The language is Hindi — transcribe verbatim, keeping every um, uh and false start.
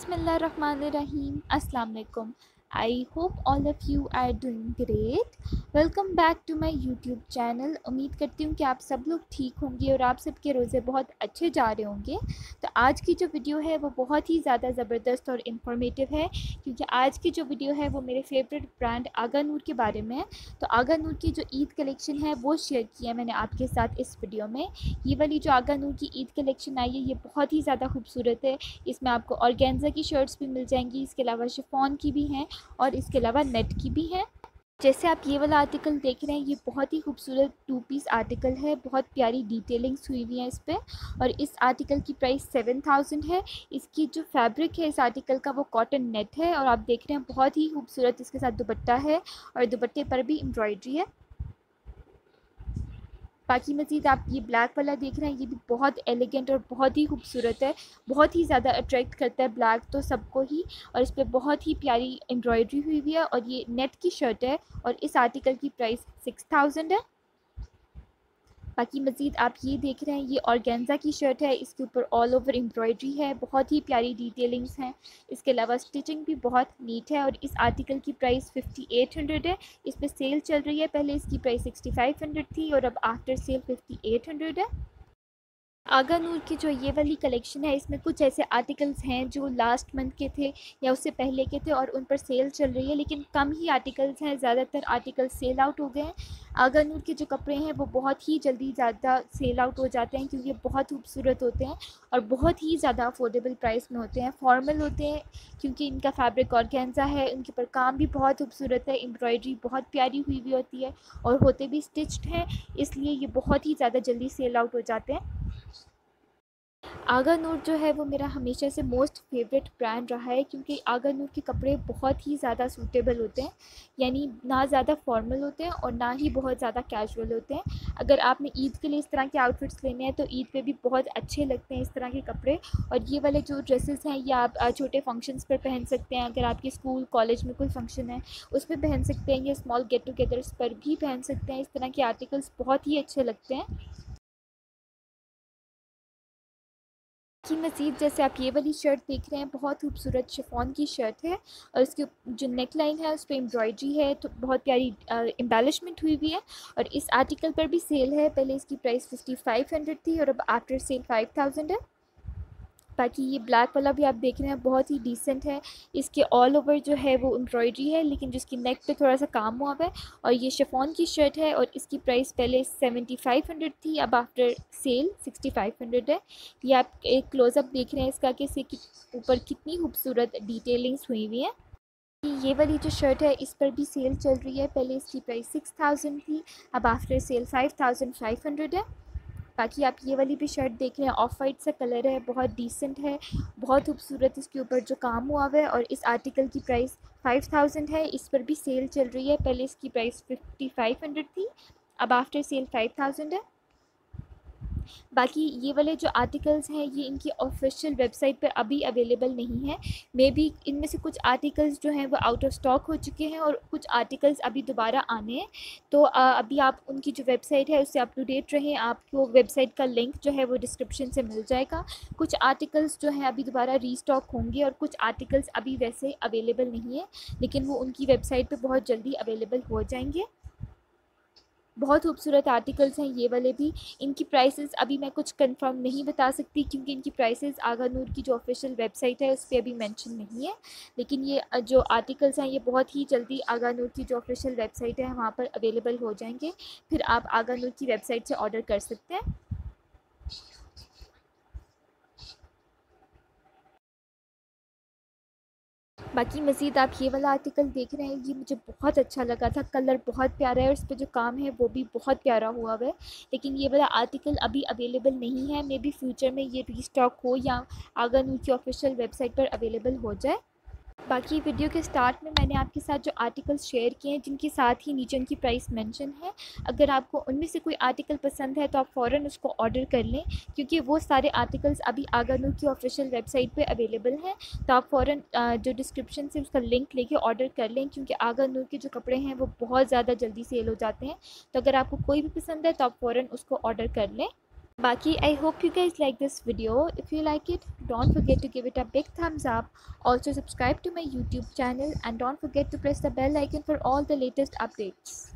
बिस्मिल्लाहिर्रहमानिर्रहीम। अस्सलाम वालेकुम। I hope all of you are doing great. Welcome back to my YouTube channel. उम्मीद करती हूँ कि आप सब लोग ठीक होंगे और आप सबके रोज़े बहुत अच्छे जा रहे होंगे। तो आज की जो वीडियो है वो बहुत ही ज़्यादा ज़बरदस्त और इन्फॉर्मेटिव है, क्योंकि आज की जो वीडियो है वो मेरे फेवरेट ब्रांड आगा नूर के बारे में है। तो आगा नूर की जो ईद कलेक्शन है वो शेयर किया मैंने आपके साथ इस वीडियो में। ये वाली जो आगा नूर की ईद कलेक्शन आई है ये बहुत ही ज़्यादा खूबसूरत है। इसमें आपको ऑर्गेन्जा की शर्ट्स भी मिल जाएंगी, इसके अलावा शिफॉन की भी हैं और इसके अलावा नेट की भी है। जैसे आप ये वाला आर्टिकल देख रहे हैं ये बहुत ही खूबसूरत टू पीस आर्टिकल है, बहुत प्यारी डिटेलिंग्स हुई हुई हैं इस पर। और इस आर्टिकल की प्राइस सेवन थाउजेंड है। इसकी जो फैब्रिक है इस आर्टिकल का वो कॉटन नेट है और आप देख रहे हैं बहुत ही खूबसूरत इसके साथ दुपट्टा है और दुपट्टे पर भी एम्ब्रॉयड्री है। बाकी मज़ीद आप ये ब्लैक वाला देख रहे हैं ये भी बहुत एलिगेंट और बहुत ही खूबसूरत है, बहुत ही ज़्यादा अट्रैक्ट करता है ब्लैक तो सबको ही। और इस पर बहुत ही प्यारी एम्ब्रॉयडरी हुई हुई है और ये नेट की शर्ट है और इस आर्टिकल की प्राइस सिक्स थाउजेंड है। बाकी मज़ीद आप ये देख रहे हैं ये ऑर्गेन्जा की शर्ट है, इसके ऊपर ऑल ओवर एम्ब्रॉयडरी है, बहुत ही प्यारी डिटेलिंग्स हैं, इसके अलावा स्टिचिंग भी बहुत नीट है और इस आर्टिकल की प्राइस फिफ्टी एट हंड्रेड है। इस पर सेल चल रही है, पहले इसकी प्राइस सिक्सटी फाइव हंड्रेड थी और अब after sale fifty eight hundred है। आगा नूर की जो ये वाली कलेक्शन है इसमें कुछ ऐसे आर्टिकल्स हैं जो लास्ट मंथ के थे या उससे पहले के थे और उन पर सेल चल रही है, लेकिन कम ही आर्टिकल्स हैं, ज़्यादातर आर्टिकल सेल आउट हो गए हैं। आगा नूर के जो कपड़े हैं वो बहुत ही जल्दी ज़्यादा सेल आउट हो जाते हैं क्योंकि ये बहुत खूबसूरत होते हैं और बहुत ही ज़्यादा अफोर्डेबल प्राइस में होते हैं, फॉर्मल होते हैं क्योंकि इनका फैब्रिक ऑर्गेन्जा है, उनके ऊपर काम भी बहुत खूबसूरत है, एम्ब्रॉयडरी बहुत प्यारी हुई हुई होती है और होते भी स्टिच्ड हैं, इसलिए ये बहुत ही ज़्यादा जल्दी सेल आउट हो जाते हैं। आगा नूर जो है वो मेरा हमेशा से मोस्ट फेवरेट ब्रांड रहा है क्योंकि आगा नूर के कपड़े बहुत ही ज़्यादा सूटेबल होते हैं, यानी ना ज़्यादा फॉर्मल होते हैं और ना ही बहुत ज़्यादा कैजुअल होते हैं। अगर आपने ईद के लिए इस तरह के आउटफिट्स लेने हैं तो ईद पे भी बहुत अच्छे लगते हैं इस तरह के कपड़े। और ये वाले जो ड्रेसेस हैं ये आप छोटे फंक्शंस पर पहन सकते हैं, अगर आपके स्कूल कॉलेज में कोई फंक्शन है उस पर पहन सकते हैं या स्मॉल गेट टुगेदर्स पर भी पहन सकते हैं। इस तरह के आर्टिकल्स बहुत ही अच्छे लगते हैं। मज़ीद जैसे आप ये वाली शर्ट देख रहे हैं बहुत खूबसूरत शिफॉन की शर्ट है और उसके जो नेक लाइन है उस पर एम्ब्रॉयडरी है, तो बहुत प्यारी एम्बेलिशमेंट हुई हुई है और इस आर्टिकल पर भी सेल है, पहले इसकी प्राइस फिफ्टी फाइव हंड्रेड थी और अब आफ्टर सेल फाइव थाउजेंड है। बाकी ये ब्लैक वाला भी आप देख रहे हैं बहुत ही डिसेंट है, इसके ऑल ओवर जो है वो एम्ब्रॉयडरी है लेकिन जिसकी नेक पे थोड़ा सा काम हुआ है और ये शिफॉन की शर्ट है और इसकी प्राइस पहले सेवेंटी फाइव हंड्रेड थी, अब after sale sixty five hundred है। ये आप एक क्लोज़अप देख रहे हैं इसका कि इसके ऊपर कितनी खूबसूरत डिटेलिंग्स हुई हुई हैं। ये वाली जो शर्ट है इस पर भी सेल चल रही है, पहले इसकी प्राइस सिक्स थाउजेंड थी, अब after sale five thousand five hundred है। बाकी आप ये वाली भी शर्ट देख रहे हैं ऑफ वाइट सा कलर है, बहुत डिसेंट है, बहुत खूबसूरत इसके ऊपर जो काम हुआ है और इस आर्टिकल की प्राइस फाइव थाउजेंड है। इस पर भी सेल चल रही है, पहले इसकी प्राइस फिफ्टी फाइव हंड्रेड थी, अब आफ्टर सेल फाइव थाउजेंड है। बाकी ये वाले जो आर्टिकल्स हैं ये इनकी ऑफिशियल वेबसाइट पर अभी अवेलेबल नहीं है, मे बी इनमें से कुछ आर्टिकल्स जो हैं वो आउट ऑफ स्टॉक हो चुके हैं और कुछ आर्टिकल्स अभी दोबारा आने हैं, तो अभी आप उनकी जो वेबसाइट है उससे अप टू डेट रहें। आपको वेबसाइट का लिंक जो है वो डिस्क्रिप्शन से मिल जाएगा। कुछ आर्टिकल्स जो हैं अभी दोबारा रीस्टॉक होंगे और कुछ आर्टिकल्स अभी वैसे अवेलेबल नहीं है, लेकिन वो उनकी वेबसाइट पर बहुत जल्दी अवेलेबल हो जाएंगे। बहुत खूबसूरत आर्टिकल्स हैं ये वाले भी, इनकी प्राइसेस अभी मैं कुछ कंफर्म नहीं बता सकती क्योंकि इनकी प्राइसेस आगा नूर की जो ऑफिशियल वेबसाइट है उस पर अभी मेंशन नहीं है, लेकिन ये जो आर्टिकल्स हैं ये बहुत ही जल्दी आगा नूर की जो ऑफिशियल वेबसाइट है वहाँ पर अवेलेबल हो जाएंगे, फिर आप आगा नूर की वेबसाइट से ऑर्डर कर सकते हैं। बाकी मज़ीद आप ये वाला आर्टिकल देख रहे हैं ये मुझे बहुत अच्छा लगा था, कलर बहुत प्यारा है और इस पर जो काम है वो भी बहुत प्यारा हुआ है, लेकिन ये वाला आर्टिकल अभी अवेलेबल नहीं है, मे बी फ्यूचर में ये रीस्टॉक हो या आगा नूर की ऑफिशियल वेबसाइट पर अवेलेबल हो जाए। बाकी वीडियो के स्टार्ट में मैंने आपके साथ जो आर्टिकल्स शेयर किए हैं जिनके साथ ही नीचे उनकी प्राइस मेंशन है, अगर आपको उनमें से कोई आर्टिकल पसंद है तो आप फ़ौरन उसको ऑर्डर कर लें क्योंकि वो सारे आर्टिकल्स अभी आगा नूर की ऑफिशियल वेबसाइट पे अवेलेबल हैं, तो आप फ़ौरन जो डिस्क्रिप्शन से उसका लिंक लेके ऑर्डर कर लें क्योंकि आगा नूर के जो कपड़े हैं वो बहुत ज़्यादा जल्दी सेल हो जाते हैं। तो अगर आपको कोई भी पसंद है तो आप फ़ौरन उसको ऑर्डर कर लें। बाकी I hope you guys like this video. If you like it, don't forget to give it a big thumbs up. Also, subscribe to my YouTube channel and don't forget to press the bell icon for all the latest updates.